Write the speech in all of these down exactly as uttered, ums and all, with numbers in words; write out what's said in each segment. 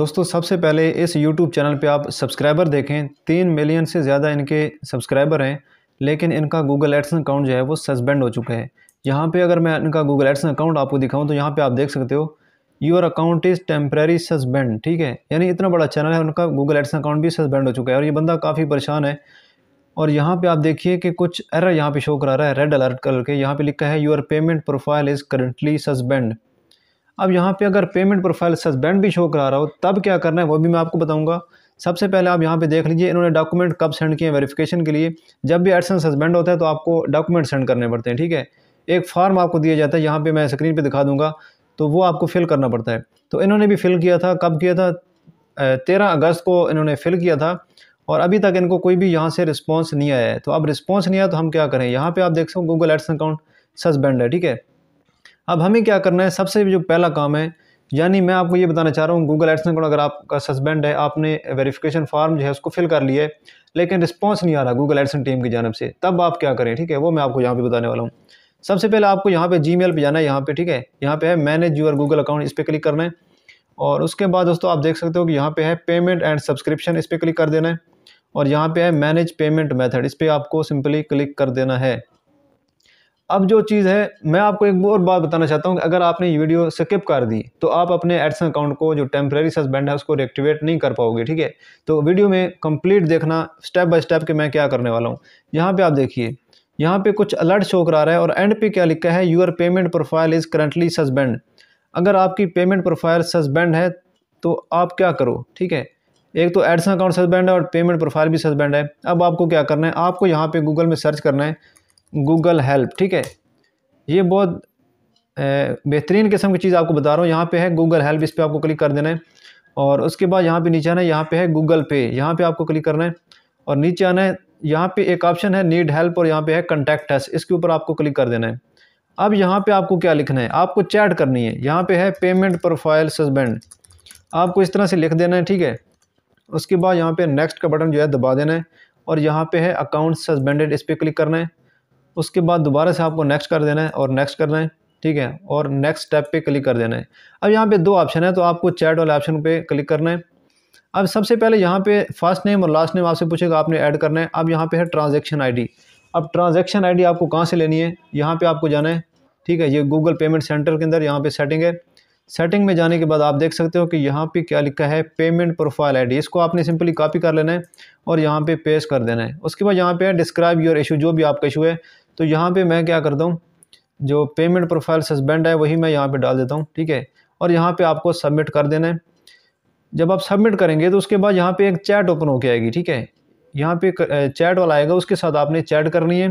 दोस्तों सबसे पहले इस YouTube चैनल पे आप सब्सक्राइबर देखें, तीन मिलियन से ज़्यादा इनके सब्सक्राइबर हैं, लेकिन इनका गूगल एडसेंस अकाउंट जो है वो सस्पेंड हो चुका है। यहाँ पे अगर मैं इनका गूगल एडसेंस अकाउंट आपको दिखाऊं तो यहाँ पे आप देख सकते हो your account is temporary suspend. ठीक है, यानी इतना बड़ा चैनल है, उनका गूगल एडसेंस अकाउंट भी सस्पेंड हो चुका है और ये बंदा काफ़ी परेशान है। और यहाँ पे आप देखिए कि कुछ एरर यहाँ पे शो करा रहा है रेड अलर्ट करके। यहाँ पे लिखा है your payment profile is currently suspend. अब यहाँ पे अगर पेमेंट प्रोफाइल सस्पेंड भी शो करा रहा हो तब क्या करना है वो भी मैं आपको बताऊंगा। सबसे पहले आप यहाँ पे देख लीजिए इन्होंने डॉक्यूमेंट कब सेंड किए हैं वेरिफिकेशन के लिए। जब भी एडसेंस सस्पेंड होता है तो आपको डॉक्यूमेंट सेंड करने पड़ते हैं। ठीक है, एक फॉर्म आपको दिया जाता है, यहाँ पर मैं स्क्रीन पर दिखा दूँगा, तो वो आपको फिल करना पड़ता है। तो इन्होंने भी फिल किया था, कब किया था, तेरह अगस्त को इन्होंने फिल किया था और अभी तक इनको कोई भी यहाँ से रिस्पांस नहीं आया है। तो अब रिस्पांस नहीं आया तो हम क्या करें, यहाँ पे आप देख सकते हो गूगल एड्स अकाउंट सस्पेंड है। ठीक है, अब हमें क्या करना है, सबसे जो पहला काम है, यानी मैं आपको ये बताना चाह रहा हूँ गूगल एड्स अकाउंट अगर आपका सस्पेंड है, आपने वेरिफिकेशन फॉर्म जो है उसको फिल कर लिया है लेकिन रिस्पॉन्स नहीं आ रहा गूगल एड्स टीम की जानब से, तब आप क्या करें। ठीक है, वो मैं आपको यहाँ पर बताने वाला हूँ। सबसे पहले आपको यहाँ पर जी मेल पर जाना है, यहाँ पर। ठीक है, यहाँ पर है मैनेज यूर गूगल अकाउंट, इस पर क्लिक करना है और उसके बाद दोस्तों आप देख सकते हो कि यहाँ पर है पेमेंट एंड सब्सक्रिप्शन, इस पर क्लिक कर देना है और यहाँ पे है मैनेज पेमेंट मेथड, इस पर आपको सिंपली क्लिक कर देना है। अब जो चीज़ है मैं आपको एक और बात बताना चाहता हूँ कि अगर आपने ये वीडियो स्किप कर दी तो आप अपने एडसेंस अकाउंट को जो टेम्प्रेरी सस्पेंड है उसको रिएक्टिवेट नहीं कर पाओगे। ठीक है, तो वीडियो में कंप्लीट देखना स्टेप बाय स्टेप कि मैं क्या करने वाला हूँ। यहाँ पर आप देखिए यहाँ पर कुछ अलर्ट शो करा रहा है और एंड पे क्या लिखा है your payment profile is currently suspend. अगर आपकी पेमेंट प्रोफाइल सस्पेंड है तो आप क्या करो। ठीक है, एक तो एडसेंस अकाउंट सस्पेंड है और पेमेंट प्रोफाइल भी सस्पेंड है। अब आपको क्या करना है, आपको यहाँ पे गूगल में सर्च करना है गूगल हेल्प। ठीक है, ये बहुत बेहतरीन किस्म की चीज़ आपको बता रहा हूँ। यहाँ पे है गूगल हेल्प, इस पर आपको क्लिक कर देना है और उसके बाद यहाँ पे नीचे आना है, यहाँ पे है गूगल पे, यहाँ पर आपको क्लिक करना है और नीचे आना है। यहाँ पर एक ऑप्शन है नीड हेल्प और यहाँ पर है कॉन्टैक्ट अस, इसके ऊपर आपको क्लिक कर देना है। अब यहाँ पर आपको क्या लिखना है, आपको चैट करनी है। यहाँ पर है पेमेंट प्रोफाइल सस्पेंड, आपको इस तरह से लिख देना है। ठीक है, उसके बाद यहाँ पे नेक्स्ट का बटन जो है दबा देना है और यहाँ पे है अकाउंट सस्पेंडेड, इस पर क्लिक करना है। उसके बाद दोबारा से आपको नेक्स्ट कर देना है और नेक्स्ट करना है। ठीक है, और नेक्स्ट स्टेप पे क्लिक कर देना है। अब यहाँ पे दो ऑप्शन है तो आपको चैट वाले ऑप्शन पे क्लिक करना है। अब सबसे पहले यहाँ पे फर्स्ट नेम और लास्ट नेम आपसे पूछेगा, आपने ऐड करना है। अब यहाँ पर है ट्रांजेक्शन आई डी। अब ट्रांजेक्शन आई डी आपको कहाँ से लेनी है, यहाँ पर आपको जाना है। ठीक है, ये गूगल पेमेंट सेंटर के अंदर यहाँ पर सेटिंग है। सेटिंग में जाने के बाद आप देख सकते हो कि यहाँ पे क्या लिखा है पेमेंट प्रोफाइल आईडी, इसको आपने सिंपली कॉपी कर लेना है और यहाँ पे पेस्ट कर देना है। उसके बाद यहाँ पे है डिस्क्राइब योर इशू, जो भी आपका इशू है। तो यहाँ पे मैं क्या करता हूँ, जो पेमेंट प्रोफाइल सस्पेंड है वही मैं यहाँ पे डाल देता हूँ। ठीक है, और यहाँ पर आपको सबमिट कर देना है। जब आप सबमिट करेंगे तो उसके बाद यहाँ पर एक चैट ओपन होकर आएगी। ठीक है, यहाँ पर चैट वाला आएगा, उसके साथ आपने चैट करनी है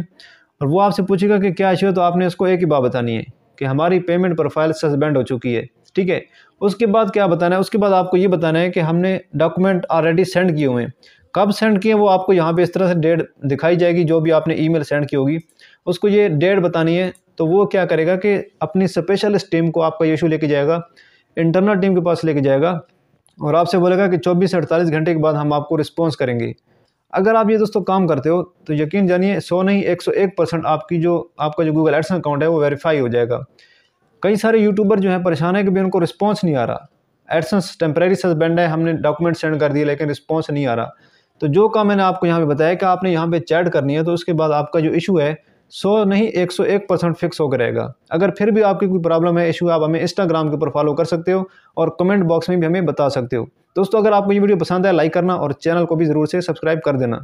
और वो आपसे पूछेगा कि क्या इशू है, तो आपने उसको एक ही बात बतानी है कि हमारी पेमेंट प्रोफाइल सस्पेंड हो चुकी है। ठीक है, उसके बाद क्या बताना है, उसके बाद आपको ये बताना है कि हमने डॉक्यूमेंट ऑलरेडी सेंड किए हुए हैं। कब सेंड किए वो आपको यहाँ पे इस तरह से डेट दिखाई जाएगी, जो भी आपने ईमेल सेंड की होगी उसको ये डेट बतानी है। तो वो क्या करेगा कि अपनी स्पेशलिस्ट टीम को आपका इशू लेके जाएगा, इंटरनल टीम के पास लेके जाएगा और आपसे बोलेगा कि चौबीस से अड़तालीस घंटे के बाद हम आपको रिस्पॉन्स करेंगे। अगर आप ये दोस्तों काम करते हो तो यकीन जानिए सौ नहीं एक सौ एक परसेंट आपकी जो आपका जो गूगल एड्स अकाउंट है वो वेरीफाई हो जाएगा। कई सारे यूट्यूबर जो हैं परेशान है कि भी उनको रिस्पांस नहीं आ रहा, एडसेंस टेम्प्रेरी सस्पेंड है, हमने डॉक्यूमेंट सेंड कर दिए लेकिन रिस्पांस नहीं आ रहा। तो जो काम मैंने आपको यहाँ पे बताया कि आपने यहाँ पे चैट करनी है, तो उसके बाद आपका जो इशू है सौ नहीं एक सौ एक परसेंट फिक्स होकर रहेगा। अगर फिर भी आपकी कोई प्रॉब्लम है, इशू है, आप हमें इंस्टाग्राम के ऊपर फॉलो कर सकते हो और कमेंट बॉक्स में भी हमें बता सकते हो। दोस्तों अगर आपको ये वीडियो पसंद है लाइक करना और चैनल को भी ज़रूर से सब्सक्राइब कर देना।